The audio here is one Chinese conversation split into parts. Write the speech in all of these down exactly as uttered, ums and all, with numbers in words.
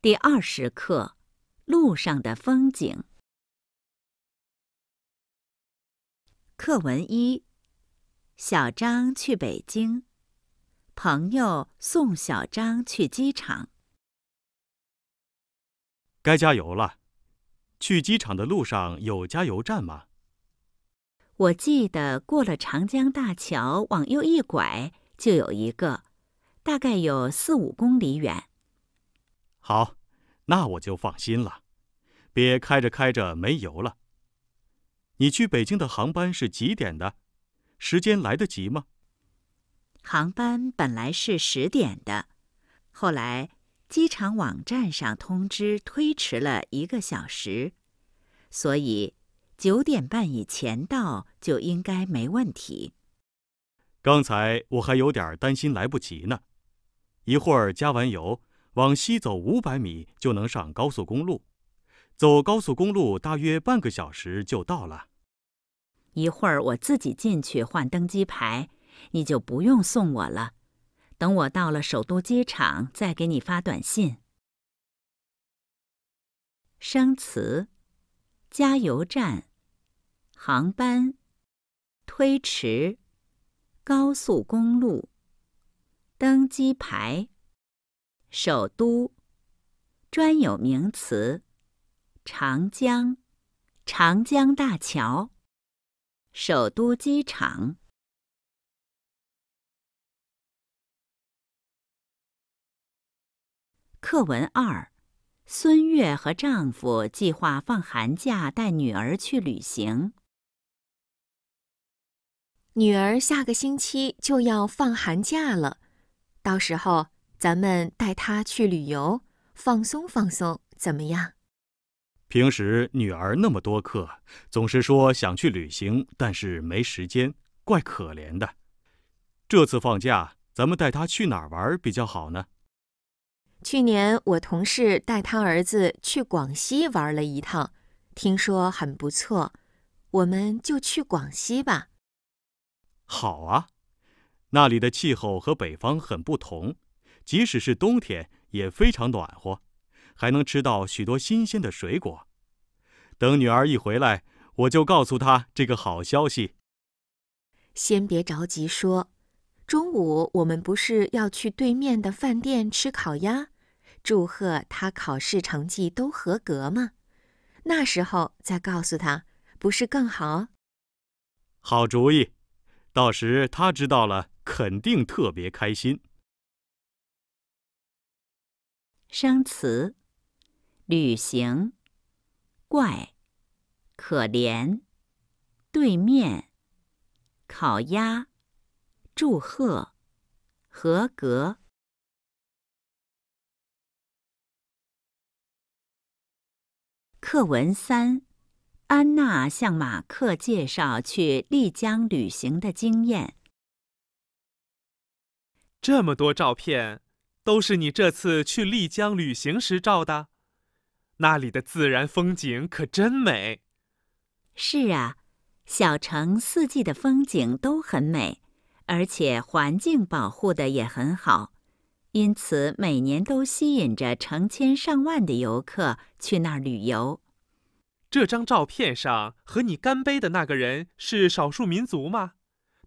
第二十课，路上的风景。课文一，小张去北京，朋友送小张去机场。该加油了，去机场的路上有加油站吗？我记得过了长江大桥往右一拐就有一个，大概有四五公里远。好，那我就放心了，别开着开着没油了。你去北京的航班是几点的？时间来得及吗？航班本来是十点的，后来机场网站上通知推迟了一个小时，所以九点半以前到就应该没问题。刚才我还有点担心来不及呢，一会儿加完油往西走五百米就能上高速公路，走高速公路大约半个小时就到了。一会儿我自己进去换登机牌，你就不用送我了。等我到了首都机场再给你发短信。生词：加油站、航班、推迟、高速公路、登机牌、首都、专有名词、长江、长江大桥、首都机场。课文二，孙悦和丈夫计划放寒假带女儿去旅行。女儿下个星期就要放寒假了，到时候咱们带她去旅游，放松放松，怎么样？平时女儿那么多课，总是说想去旅行，但是没时间，怪可怜的。这次放假，咱们带她去哪儿玩比较好呢？去年我同事带他儿子去广西玩了一趟，听说很不错，我们就去广西吧。好啊，那里的气候和北方很不同。即使是冬天也非常暖和，还能吃到许多新鲜的水果。等女儿一回来，我就告诉她这个好消息。先别着急说，中午我们不是要去对面的饭店吃烤鸭，祝贺她考试成绩都合格吗？那时候再告诉她，不是更好？好主意，到时她知道了，肯定特别开心。生词：旅行、怪、可怜、对面、烤鸭、祝贺、合格。课文三，安娜向马克介绍去丽江旅行的经验。这么多照片，都是你这次去丽江旅行时照的？那里的自然风景可真美。是啊，小城四季的风景都很美，而且环境保护的也很好，因此每年都吸引着成千上万的游客去那儿旅游。这张照片上和你干杯的那个人是少数民族吗？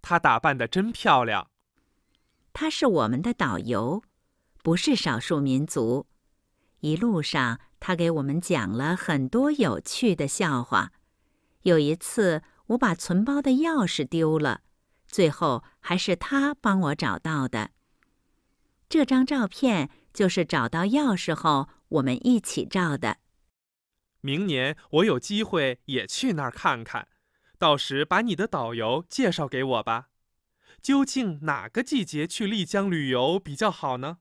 他打扮得真漂亮。他是我们的导游，不是少数民族。一路上他给我们讲了很多有趣的笑话。有一次我把存包的钥匙丢了，最后还是他帮我找到的。这张照片就是找到钥匙后我们一起照的。明年我有机会也去那儿看看，到时把你的导游介绍给我吧。究竟哪个季节去丽江旅游比较好呢？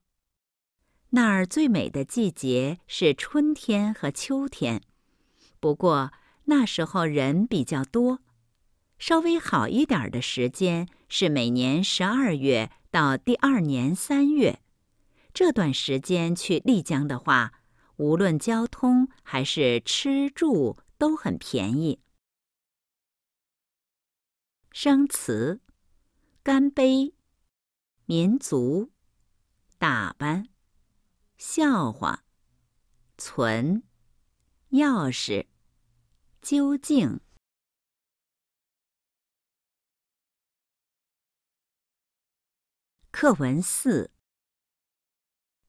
那儿最美的季节是春天和秋天，不过那时候人比较多。稍微好一点的时间是每年十二月到第二年三月，这段时间去丽江的话，无论交通还是吃住都很便宜。生词：干杯、民族、打扮、笑话、存、钥匙、究竟。课文四。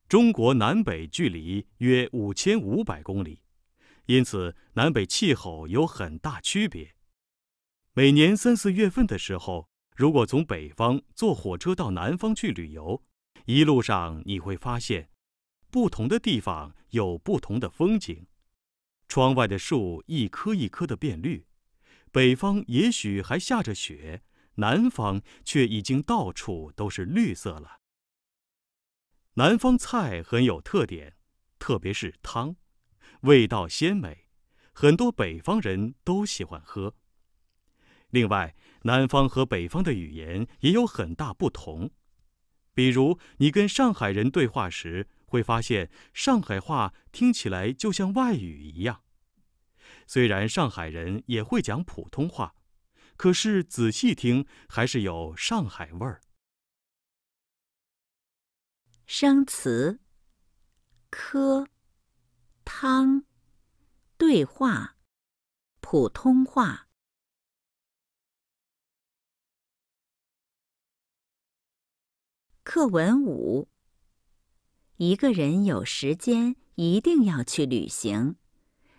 中国南北距离约五千五百公里，因此南北气候有很大区别。每年三四月份的时候，如果从北方坐火车到南方去旅游，一路上你会发现，不同的地方有不同的风景。窗外的树一棵一棵的变绿，北方也许还下着雪，南方却已经到处都是绿色了。南方菜很有特点，特别是汤，味道鲜美，很多北方人都喜欢喝。另外，南方和北方的语言也有很大不同。比如，你跟上海人对话时，会发现上海话听起来就像外语一样。虽然上海人也会讲普通话，可是仔细听还是有上海味儿。生词：科、汤、对话、普通话。课文五。一个人有时间一定要去旅行，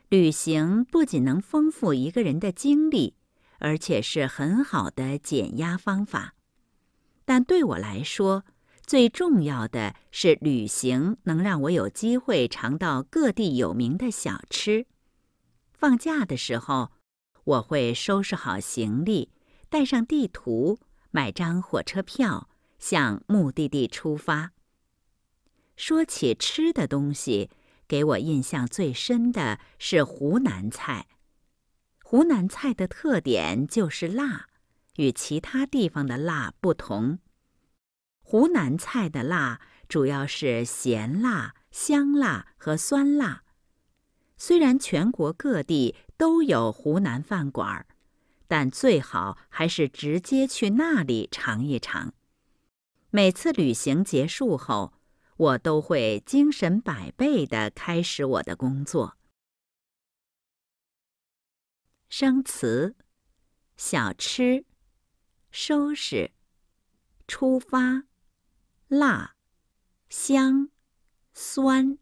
旅行不仅能丰富一个人的经历，而且是很好的减压方法。但对我来说，最重要的是旅行能让我有机会尝到各地有名的小吃。放假的时候，我会收拾好行李，带上地图，买张火车票，向目的地出发。说起吃的东西，给我印象最深的是湖南菜。湖南菜的特点就是辣，与其他地方的辣不同。湖南菜的辣主要是咸辣、香辣和酸辣。虽然全国各地都有湖南饭馆，但最好还是直接去那里尝一尝。每次旅行结束后，我都会精神百倍地开始我的工作。生词：小吃、收拾、出发、辣、香、酸。